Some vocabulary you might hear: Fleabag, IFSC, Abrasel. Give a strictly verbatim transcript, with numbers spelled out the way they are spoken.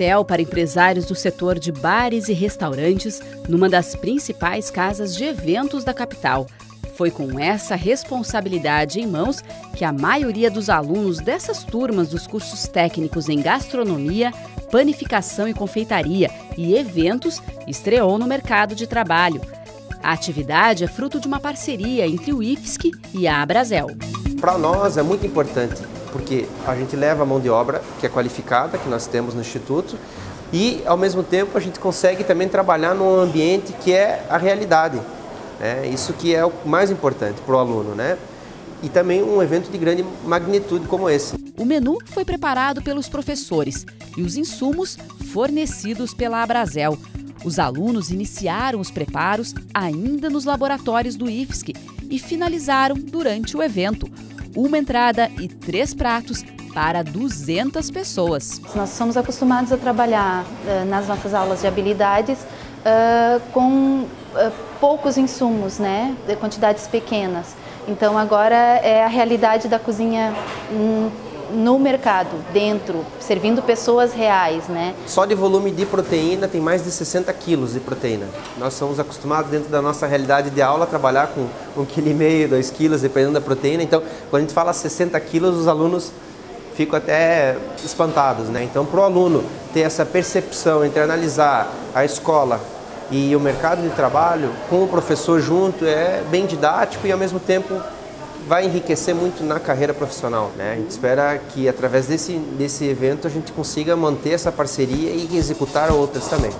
hotel para empresários do setor de bares e restaurantes numa das principais casas de eventos da capital. Foi com essa responsabilidade em mãos que a maioria dos alunos dessas turmas dos cursos técnicos em gastronomia, panificação e confeitaria e eventos estreou no mercado de trabalho. A atividade é fruto de uma parceria entre o I F S C e a Abrasel. Para nós é muito importante, porque a gente leva a mão de obra que é qualificada, que nós temos no Instituto, e ao mesmo tempo a gente consegue também trabalhar num ambiente que é a realidade. É, isso que é o mais importante para o aluno, né? E também um evento de grande magnitude como esse. O menu foi preparado pelos professores e os insumos fornecidos pela Abrasel. Os alunos iniciaram os preparos ainda nos laboratórios do I F S C e finalizaram durante o evento. Uma entrada e três pratos para duzentas pessoas. Nós somos acostumados a trabalhar eh, nas nossas aulas de habilidades uh, com... Uh, poucos insumos, né, de quantidades pequenas. Então agora é a realidade da cozinha no mercado, dentro, servindo pessoas reais, né. Só de volume de proteína tem mais de sessenta quilos de proteína. Nós somos acostumados dentro da nossa realidade de aula a trabalhar com um vírgula cinco, dois quilos, dependendo da proteína. Então quando a gente fala sessenta quilos, os alunos ficam até espantados, né. Então para o aluno ter essa percepção, internalizar a escola e o mercado de trabalho, com o professor junto, é bem didático e ao mesmo tempo vai enriquecer muito na carreira profissional, né? A gente espera que através desse, desse evento a gente consiga manter essa parceria e executar outras também.